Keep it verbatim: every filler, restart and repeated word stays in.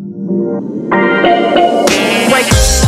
Like